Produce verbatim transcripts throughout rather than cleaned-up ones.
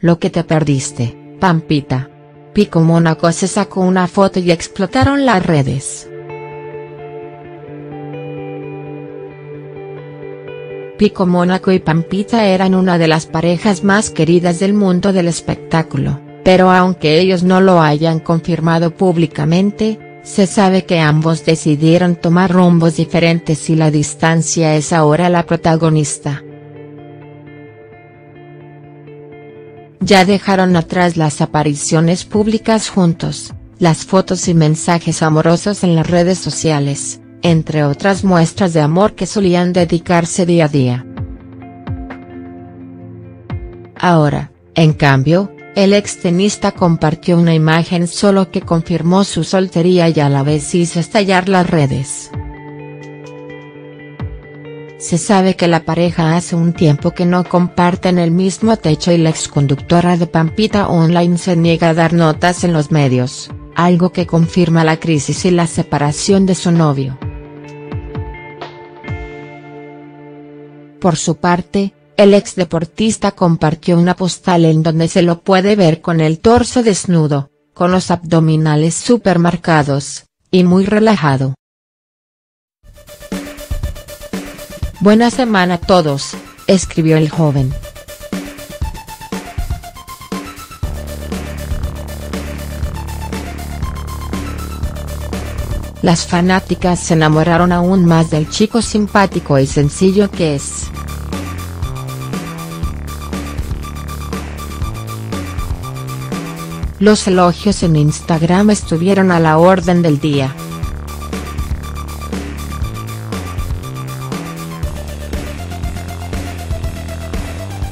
Lo que te perdiste, Pampita. Pico Mónaco se sacó una foto y explotaron las redes. Pico Mónaco y Pampita eran una de las parejas más queridas del mundo del espectáculo, pero aunque ellos no lo hayan confirmado públicamente, se sabe que ambos decidieron tomar rumbos diferentes y la distancia es ahora la protagonista. Ya dejaron atrás las apariciones públicas juntos, las fotos y mensajes amorosos en las redes sociales, entre otras muestras de amor que solían dedicarse día a día. Ahora, en cambio, el extenista compartió una imagen solo que confirmó su soltería y a la vez hizo estallar las redes. Se sabe que la pareja hace un tiempo que no comparten el mismo techo y la exconductora de Pampita Online se niega a dar notas en los medios, algo que confirma la crisis y la separación de su novio. Por su parte, el ex deportista compartió una postal en donde se lo puede ver con el torso desnudo, con los abdominales súper marcados, y muy relajado. Buena semana a todos, escribió el joven. Las fanáticas se enamoraron aún más del chico simpático y sencillo que es. Los elogios en Instagram estuvieron a la orden del día.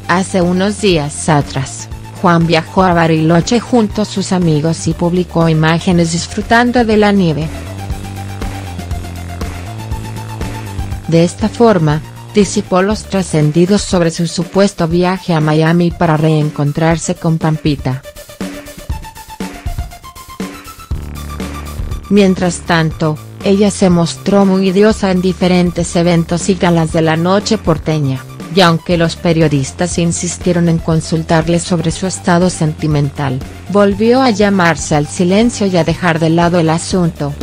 Hace unos días atrás, Juan viajó a Bariloche junto a sus amigos y publicó imágenes disfrutando de la nieve. De esta forma, disipó los trascendidos sobre su supuesto viaje a Miami para reencontrarse con Pampita. Mientras tanto, ella se mostró muy diosa en diferentes eventos y galas de la noche porteña, y aunque los periodistas insistieron en consultarle sobre su estado sentimental, volvió a llamarse al silencio y a dejar de lado el asunto.